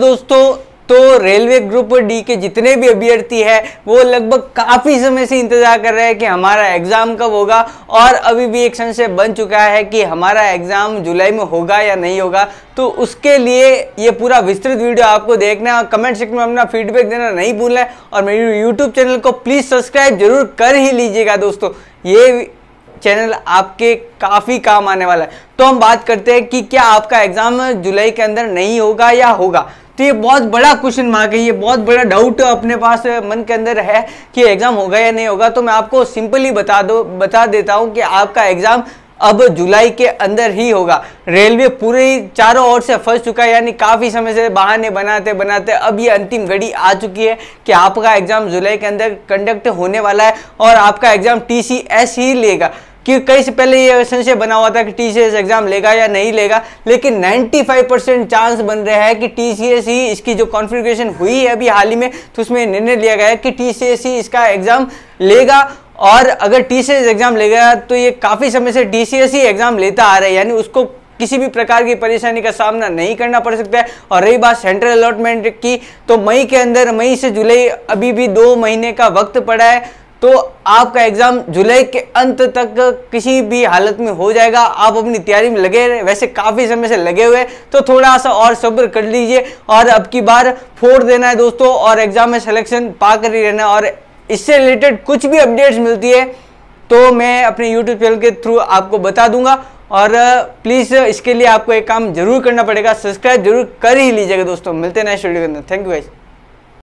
दोस्तों तो railway group D के जितने भी अभ्यर्थी है वो लगभग काफ़ी समय से इंतज़ार कर रहे हैं कि हमारा एग्ज़ाम कब होगा, और अभी भी एक संशय बन चुका है कि हमारा एग्ज़ाम जुलाई में होगा या नहीं होगा। तो उसके लिए ये पूरा विस्तृत वीडियो आपको देखना है और कमेंट सेक्शन में अपना फीडबैक देना नहीं भूलना है, और मेरे यूट्यूब चैनल को प्लीज़ सब्सक्राइब जरूर कर ही लीजिएगा दोस्तों, ये चैनल आपके काफ़ी काम आने वाला है। तो हम बात करते हैं कि क्या आपका एग्ज़ाम जुलाई के अंदर नहीं होगा या होगा। तो ये बहुत बड़ा क्वेश्चन मार्क है, ये बहुत बड़ा डाउट अपने पास मन के अंदर है कि एग्जाम होगा या नहीं होगा। तो मैं आपको सिंपली बता देता हूँ कि आपका एग्जाम अब जुलाई के अंदर ही होगा। रेलवे पूरे चारों ओर से फंस चुका है, यानी काफ़ी समय से बहाने बनाते बनाते अब ये अंतिम घड़ी आ चुकी है कि आपका एग्जाम जुलाई के अंदर कंडक्ट होने वाला है और आपका एग्जाम TCS ही लेगा। कि कई से पहले ये संशय बना हुआ था कि TCS एग्जाम लेगा या नहीं लेगा, लेकिन 95% चांस बन रहा है कि TCS ही, इसकी जो कॉन्फ़िगरेशन हुई है अभी हाल ही में, तो उसमें निर्णय लिया गया है कि TCS ही इसका एग्ज़ाम लेगा। और अगर TCS एग्ज़ाम लेगा तो ये काफ़ी समय से TCS ही एग्ज़ाम लेता आ रहा है, यानी उसको किसी भी प्रकार की परेशानी का सामना नहीं करना पड़ सकता है। और रही बात सेंट्रल अलॉटमेंट की, तो मई के अंदर, मई से जुलाई अभी भी 2 महीने का वक्त पड़ा है, तो आपका एग्ज़ाम जुलाई के अंत तक किसी भी हालत में हो जाएगा। आप अपनी तैयारी में लगे रहे, वैसे काफ़ी समय से लगे हुए, तो थोड़ा सा और सब्र कर लीजिए और अब की बार फोड़ देना है दोस्तों, और एग्ज़ाम में सिलेक्शन पा कर ही रहना। और इससे रिलेटेड कुछ भी अपडेट्स मिलती है तो मैं अपने यूट्यूब चैनल के थ्रू आपको बता दूंगा, और प्लीज़ इसके लिए आपको एक काम जरूर करना पड़ेगा, सब्सक्राइब जरूर कर ही लीजिएगा दोस्तों। मिलते हैं नेक्स्ट वीडियो के अंदर, थैंक यू गाइस।